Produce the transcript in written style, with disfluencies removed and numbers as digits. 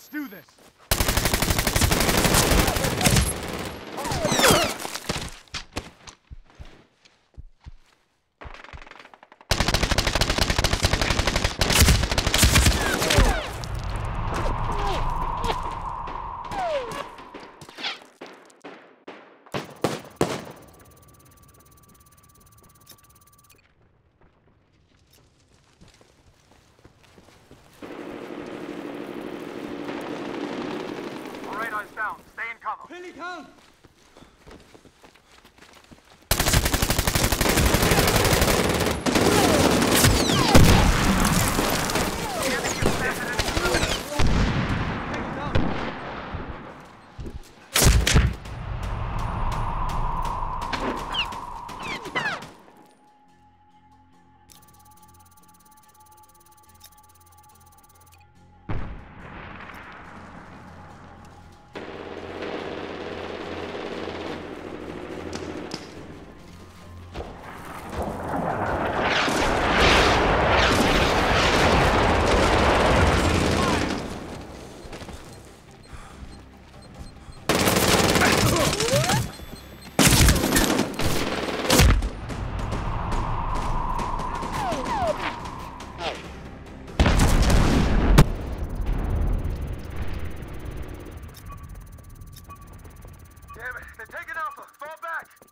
Let's do this. Pelican! Damn it, they're taking Alpha! Fall back!